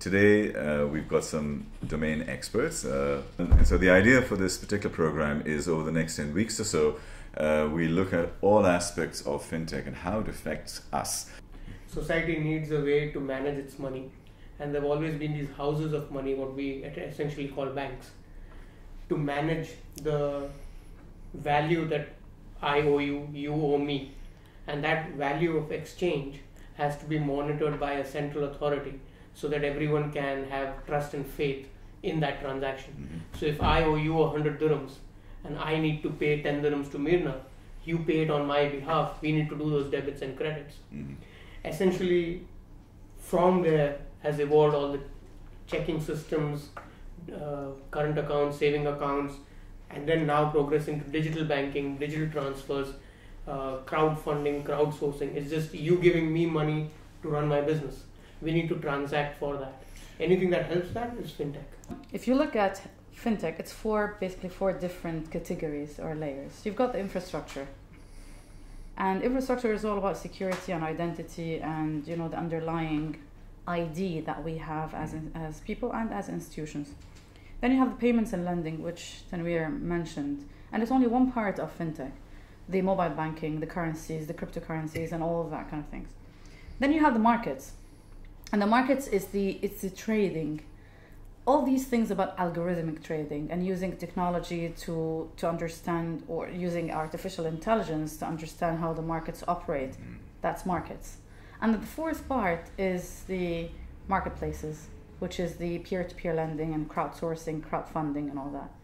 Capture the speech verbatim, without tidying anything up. Today, uh, we've got some domain experts. Uh, and so the idea for this particular program is over the next ten weeks or so, uh, we look at all aspects of fintech and how it affects us. Society needs a way to manage its money. And there have always been these houses of money, what we essentially call banks, to manage the value that I owe you, you owe me. And that value of exchange has to be monitored by a central authority, so that everyone can have trust and faith in that transaction. Mm-hmm. So if I owe you one hundred dirhams and I need to pay ten dirhams to Mirna, you pay it on my behalf, we need to do those debits and credits. Mm-hmm. Essentially, from there has evolved all the checking systems, uh, current accounts, saving accounts, and then now progressing to digital banking, digital transfers, uh, crowdfunding, crowdsourcing. It's just you giving me money to run my business. We need to transact for that. Anything that helps that is fintech. If you look at fintech, it's four, basically four different categories or layers. You've got the infrastructure. And infrastructure is all about security and identity and, you know, the underlying I D that we have as, in, as people and as institutions. Then you have the payments and lending, which Tanweer mentioned. And it's only one part of fintech. The mobile banking, the currencies, the cryptocurrencies, and all of that kind of things. Then you have the markets. And the markets is the, it's the trading. All these things about algorithmic trading and using technology to, to understand, or using artificial intelligence to understand how the markets operate. That's markets. And the fourth part is the marketplaces, which is the peer-to-peer lending and crowdsourcing, crowdfunding and all that.